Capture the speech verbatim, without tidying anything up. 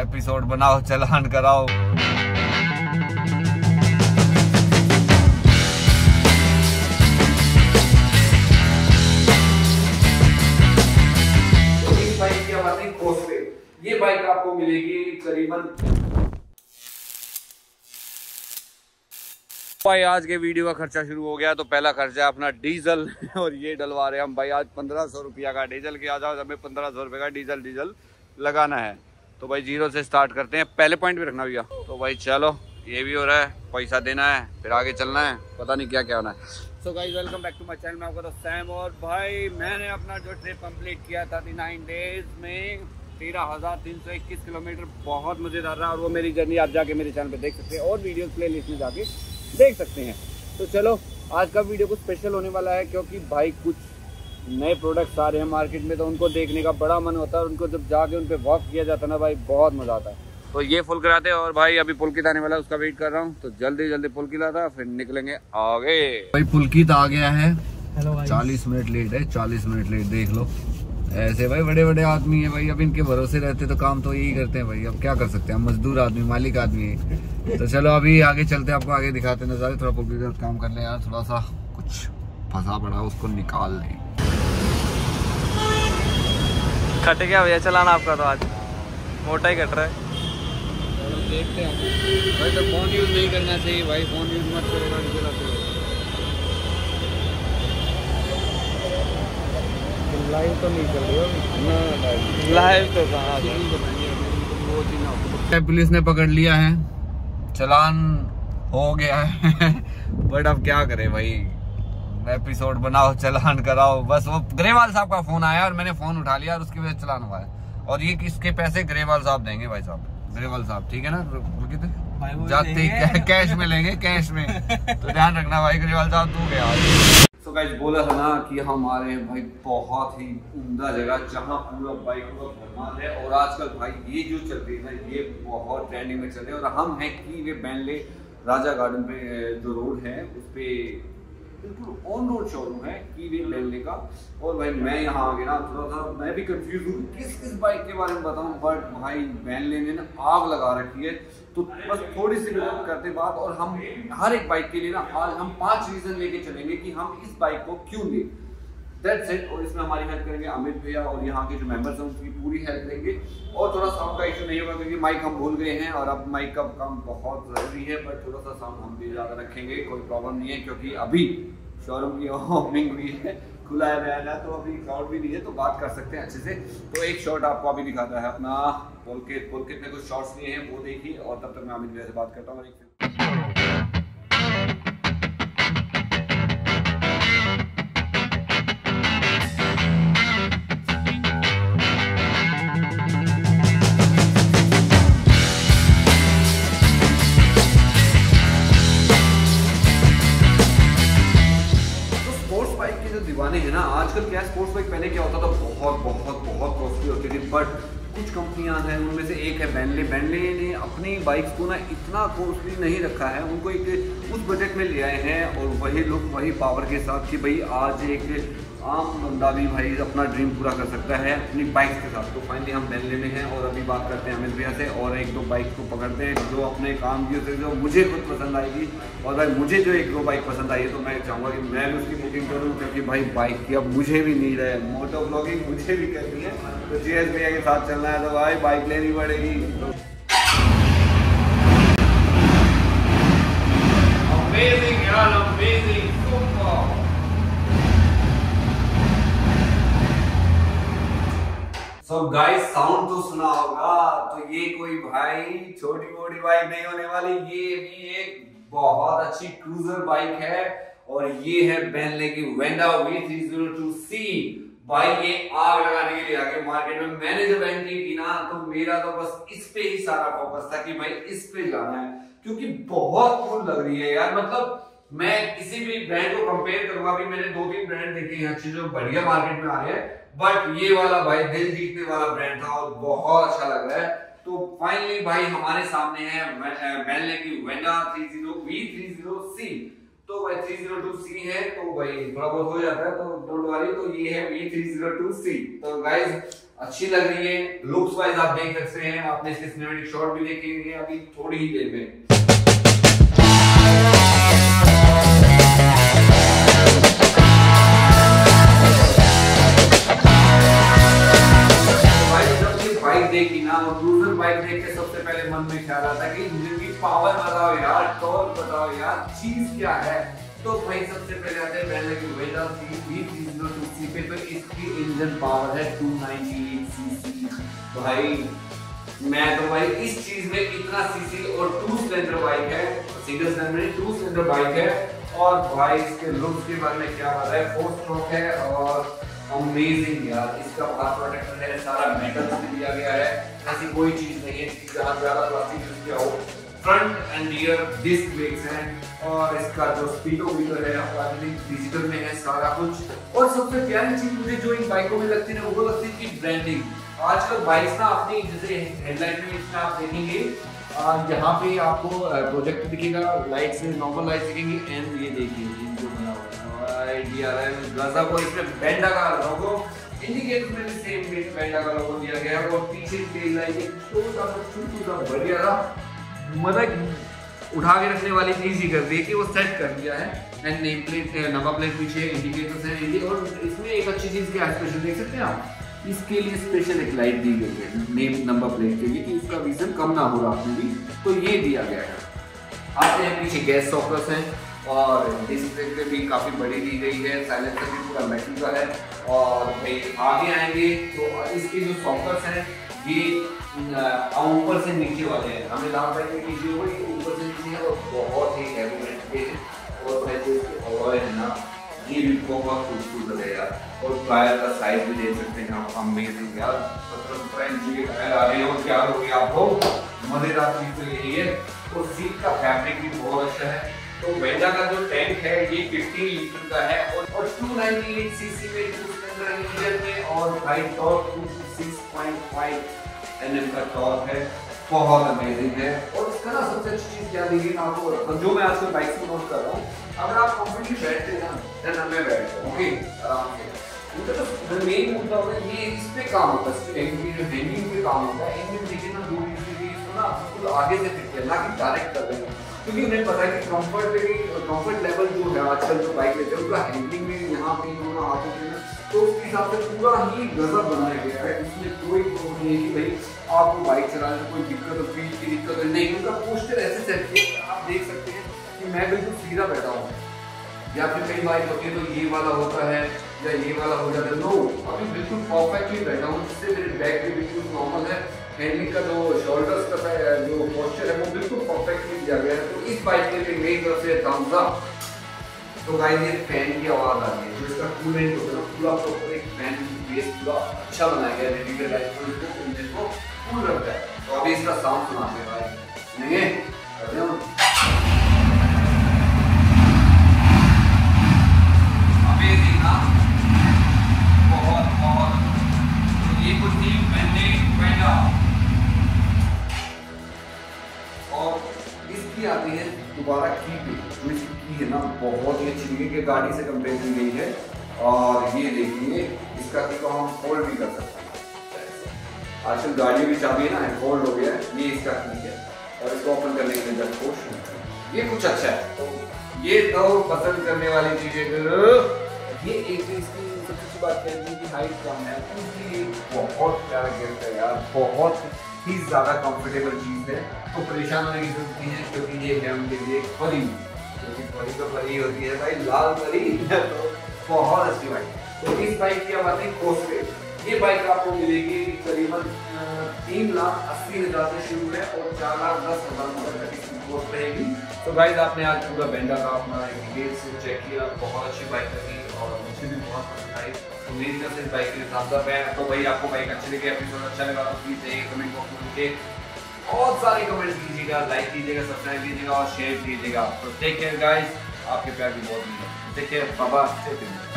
Episode बनाओ, चलान कराओ। इस बाइक की बात है कोस्वे, ये बाइक आपको मिलेगी करीबन। भाई आज के वीडियो का खर्चा शुरू हो गया, तो पहला खर्चा है अपना डीजल और ये डलवा रहे हम भाई आज पंद्रह सौ रुपया का डीजल के। आज आज हमें पंद्रह सौ रुपये का डीजल डीजल लगाना है। तो भाई जीरो से स्टार्ट करते हैं, पहले पॉइंट भी रखना भैया। तो भाई चलो, ये भी हो रहा है, पैसा देना है, फिर आगे चलना है, पता नहीं क्या क्या होना है। So guys welcome back to my channel, मैं आपका दोस्त सैम। और भाई मैंने अपना जो ट्रिप कम्प्लीट किया था थर्टी नाइन डेज में तेरह हज़ार तीन सौ इक्कीस किलोमीटर, बहुत मज़ेदार रहा। और वो मेरी जर्नी आप जाके मेरे चैनल पर देख सकते हैं और वीडियोज़ प्ले लिस्ट में जाके देख सकते हैं। तो चलो आज का वीडियो कुछ स्पेशल होने वाला है, क्योंकि भाई कुछ नए प्रोडक्ट्स आ रहे हैं मार्केट में, तो उनको देखने का बड़ा मन होता है। और उनको जब जाके उन पर वॉक किया जाता है ना भाई, बहुत मज़ा आता है। तो ये फुल कराते हैं और भाई अभी पुलकित आने वाला है, उसका वेट कर रहा हूँ। तो जल्दी जल्दी पुलकित आता है, फिर निकलेंगे आगे। भाई पुलकित आ गया है, चालीस मिनट लेट है, चालीस मिनट लेट देख लो। ऐसे भाई बड़े बड़े आदमी है भाई, अब इनके भरोसे रहते तो काम तो यही करते हैं भाई। अब क्या कर सकते हैं, मजदूर आदमी, मालिक आदमी है। तो चलो अभी आगे चलते हैं, आपको आगे दिखाते हैं नज़ारे। थोड़ा पुलिस का काम कर ले यार, थोड़ा सा कुछ फंसा पड़ा उसको निकाल लें। कट गया भैया चलाना आपका, तो आज मोटा ही कट रहा है। देखते हैं भाई, तो फोन यूज नहीं करना चाहिए भाई, फोन यूज मत करेगा। लाइव तो नहीं कर रहे हो, लाइव तो कहाँ। पुलिस ने पकड़ लिया है, चलान हो गया है। बट अब क्या करें भाई, एपिसोड बनाओ, चलान कराओ। बस वो ग्रेवाल साहब का फोन आया और मैंने फोन उठा लिया और उसकी वजह से चलान हुआ है। और ये किसके पैसे ग्रेवाल साहब देंगे भाई साहब, ग्रेवाल साहब ठीक है ना, बोल जाते कैश में लेंगे, कैश में। तो ध्यान रखना भाई, ग्रेवाल साहब तू गया। तो गाइस बोला था ना कि हम आ रहे हैं भाई बहुत ही उम्दा जगह, जहाँ पूरा बाइक का भरमाल है। और आजकल भाई ये जो चल रही है ना, ये बहुत ट्रेंडिंग में चल रही है। और हम हैं कि वे बेनले राजा गार्डन पे जो रोड है उस पे बिल्कुल ऑन रोड शोरूम है कि वे बेनले का। और भाई मैं यहाँ आ गया ना, थोड़ा सा मैं भी कंफ्यूज हूँ किस किस बाइक के बारे में बताऊँ। बट भाई बेनले ने ना आग लगा रखी है, तो बस थोड़ी सी रिजल्ट करते बात। और हम हर एक बाइक के लिए ना आज हम पांच रीजन लेके चलेंगे कि हम इस बाइक को क्यों लें, दैट्स इट। और इसमें हमारी हेल्प करेंगे अमित भैया और यहाँ के जो मेंबर्स हैं उनकी पूरी हेल्प करेंगे। और थोड़ा साउंड का इशू नहीं होगा, क्योंकि माइक हम भूल गए हैं और अब माइक का काम बहुत जरूरी है। बट थोड़ा सा साउंड हम भी ज़्यादा रखेंगे, कोई प्रॉब्लम नहीं है, क्योंकि अभी शोरूम की ओपनिंग हुई है, खुला है तो अभी क्राउड भी नहीं है, तो बात कर सकते हैं अच्छे से। तो एक शॉट आपको अभी दिखाता है अपना पुलकित। पुलकित ने कुछ शॉट्स लिए हैं, वो देखिए, और तब तक मैं अमित भैया से बात करता हूँ। दीवाने हैं ना आजकल, क्या स्पोर्ट्स बाइक पहले क्या होता था, बहुत बहुत बहुत कॉस्टली होती थी। बट कुछ कंपनियां हैं, उनमें से एक है बेनले। बेनले ने अपनी बाइक्स को ना इतना कॉस्टली नहीं रखा है, उनको एक उस बजट में ले आए हैं और वही लुक वही पावर के साथ कि भाई आज एक आम बंदा भी भाई अपना ड्रीम पूरा कर सकता है अपनी बाइक्स के साथ। तो फाइनली हम बेनले में हैं और अभी बात करते हैं अमित भैया से, और एक दो बाइक को पकड़ते हैं जो अपने काम की होते हैं, जो मुझे खुद पसंद आएगी। और भाई मुझे जो एक दो बाइक पसंद आई है, तो मैं चाहूँगा कि मैं भी उसकी बुकिंग करूँ, क्योंकि भाई बाइक की अब मुझे भी नीड है, मोटो ब्लॉगिंग मुझे भी करनी है। तो जीएस भैया के साथ चलना है तो भाई बाइक लेनी पड़ेगी। So guys, साउंड तो सुना होगा, तो ये कोई भाई छोटी मोटी बाइक नहीं होने वाली, ये भी एक बहुत अच्छी क्रूजर बाइक है। और ये है बेनले की वेंडा V three zero two C. भाई ये आग लगाने के लिए आगे मार्केट में मैंने जब एंट्री की ना, तो मेरा तो बस इस पे ही सारा फोकस था कि भाई इस पे जाना है, क्योंकि बहुत कूल लग रही है यार। मतलब मैं किसी भी ब्रांड को कंपेयर करूंगा, अभी मैंने दो तीन ब्रांड देखे हैं अच्छे जो बढ़िया मार्केट में आ रहे हैं, बट ये वाला भाई दिल जीतने वाला ब्रांड था और बहुत अच्छा लग रहा है। तो फाइनली भाई हमारे सामने है बेनले की वेंडा वी थ्री ज़ीरो सी। तो भाई थ्री ज़ीरो टू सी है, तो भाई थोड़ा बहुत हो जाता है, तो डोंट वरी। तो ये है V three zero two C. तो गाइस अच्छी लग रही है, लुक्स वाइज आप देख सकते हैं, आपने इसके सिनेमैटिक शॉट भी देखेंगे अभी थोड़ी ही देर में। बाइक देखी ना और क्रूजर बाइक देख के सबसे पहले मन में ख्याल आता कि इंजन की पावर बताओ यार, टॉर्क बताओ यार, चीज क्या है। तो भाई सबसे पहले आते हैं बेंडा की बेंडा थ्री ज़ीरो टू सी पे, तो इसकी इंजन पावर है टू नाइंटी एट सीसी। भाई मैं तो भाई इस चीज में इतना सीसी और टू सिलेंडर बाइक है, सिंगल सिलेंडर नहीं टू सिलेंडर बाइक है। और भाई इसके लुक्स के बारे में क्या बात है, फोर स्ट्रोक है और अमेजिंग यार। इसका पास प्रोटेक्टर है, सारा मेटल से दिया गया है, ऐसी कोई चीज नहीं है जहाँ ज्यादा प्लास्टिक यूज किया हो। Front and rear disc brakes हैं और इसका जो स्पीडो मीटर है ऑलरेडी डिजिटल में है सारा कुछ। और सबसे प्यारी चीज मुझे जो इन बाइकों में लगती है वो लगती है कि ब्रांडिंग। आजकल बाइक्स ना अपनी जैसे हेडलाइट में इतना आप देखेंगे यहाँ पे आपको प्रोजेक्ट दिखेगा, लाइट्स नॉर्मल लाइट दिखेंगी एंड ये देखिए जो बना हुआ है गाजा को, इसमें बेंडा का लोगो इंडिकेटर में सेम बेंडा का लोगो दिया गया है। और पीछे टेल लाइट एक छोटा सा छोटू सा बढ़िया था, मतलब उठा के रखने वाली चीज ही कर दी कि वो सेट कर दिया है। एंड नेम प्लेट नवा प्लेट पीछे इंडिकेटर्स हैं। और इसमें एक अच्छी चीज क्या स्पेशल देख सकते हैं आप, इसके लिए स्पेशल एक लाइट दी गई है नेम नंबर प्लेट के लिए कि इसका विजन कम ना हो रहा भी, तो ये दिया गया है। आते हैं पीछे गैस सॉकर्स हैं और डिस्प्ले पे भी काफ़ी बड़ी दी गई है, साइलेंसर भी पूरा मेटल का है। और भाई आगे आएंगे तो इसके जो सॉकर्स हैं ये ऊपर से नीचे वाले हैं, हमें लाभ पाएंगे कि जो ऊपर से नीचे है और बहुत ही हैवी वेट के हैं। और भाई जो ओवरऑल है ना ये भी बहुत खूबसूरत है यार। और टायर का साइज भी देख सकते हैं आप, अमेजिंग यार, मतलब फ्रेंच के टायर आ रहे हो क्या हो गया आपको, मज़ेदार चीज़ तो यही है। और सीट का फैब्रिक भी बहुत अच्छा है। तो बेंडा का जो टैंक है ये पंद्रह लीटर का है और टू नाइंटी एट सीसी में टू सिलेंडर इंजन में। और भाई torque two six point five Nm का टॉर्क है, बहुत अमेजिंग है। और इसका ना सबसे अच्छी चीज़ क्या देखिए आपको, तो जो मैं आजकल बाइक से नोट कर रहा हूँ, अगर आप कंफर्टेबली बैठते ना देन हमें बैठते ओके आराम से, मतलब मेन मुद्दा होगा ये इस पर काम होता है, हैंगिंग पे काम होता है। इंजन देखिए ना दो ना बिल्कुल आगे से फिट है ना कि डायरेक्ट कर रहे हैं, क्योंकि उन्हें पता है कि कंफर्ट पे भी कंफर्ट लेवल जो है आजकल जो बाइक लेते हैं उनका हैंडलिंग में यहाँ पे होना आते हैं, तो उसके हिसाब से पूरा ही गजब बनाया गया है। इसमें कोई वो नहीं है कि भाई आपको बाइक चलाने में कोई दिक्कत हो, फील की दिक्कत हो, नहीं। उनका पोस्टर ऐसे सेट किया आप देख सकते हैं कि मैं बिल्कुल सीधा बैठा हूँ, या फिर कई बाइक होती है तो ये वाला होता है या ये वाला हो जाता है, नो अभी बिल्कुल परफेक्टली बैठा हूँ, जिससे मेरे बैग भी बिल्कुल नॉर्मल है। हैंडलिंग का जो शोल्डर्स का जो पोस्चर है वो बिल्कुल परफेक्टली दिया गया है। तो इस बाइक के लिए मेरी तरफ से थम्स अप। तो गाइस ये फैन की आवाज़ आ रही है, जो इसका कूलेंट होता है ना पूरा प्रॉपर एक फैन बेस पूरा अच्छा बनाया गया है, रेडिएटर लाइट को इंजन को कूल रखता है। तो अभी इसका साउंड सुनाते हैं भाई, सुनेंगे अमेजिंग ना, बहुत बहुत। तो ये कुछ थी मैंने बेंडा। आती है दोबारा की पे, जो इसकी की है ना बहुत ही अच्छी लगी कि गाड़ी से कंपेयर की गई है। और ये देखिए इसका की को हम फोल्ड भी कर सकते हैं, आजकल गाड़ी भी चाबी ना फोल्ड हो गया है, ये इसका की है। और इसको ओपन करने के लिए कोशिश ये कुछ अच्छा है, तो ये तो पसंद करने वाली चीज़ है। ये एक चीज़ की सबसे अच्छी बात कहती है कि हाइट कम है, क्योंकि बहुत प्यारा गिफ्ट है यार, बहुत ही ज़्यादा कंफर्टेबल चीज़ है। तो परेशान होने की जरूरत नहीं है, क्योंकि ये है उनके लिए परी, क्योंकि परी तो परी होती है भाई, लाल परी तो बहुत अच्छी बाइक। तो इस बाइक की आवाज़ है कोस्ट रेट, ये बाइक आपको मिलेगी करीबन तीन लाख अस्सी हज़ार से शुरू है और चार लाख दस हज़ार तक इसकी कोस्ट रहेगी। तो गाइस आपने आज पूरा बेंडा का अपना डिटेल से चेक किया, बहुत अच्छी बाइक लगी और मुझे भी बहुत पसंद आई। तो मेरी तरफ से बाइक के साथ साथ है, तो भाई आपको बाइक अच्छी लगी, एपिसोड अच्छा लगा तो प्लीज़ चाहिए कमेंट बॉक्स में मुझे बहुत सारे कमेंट कीजिएगा, लाइक कीजिएगा, सब्सक्राइब कीजिएगा और शेयर कीजिएगा। तो टेक केयर गाइस, आपके प्यार की बहुत नीड है। Take care, bye bye, take care.